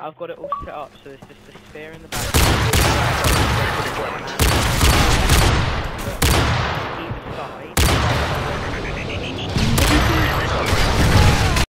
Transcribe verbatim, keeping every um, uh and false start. I've got it all set up so there's just a sphere in the back.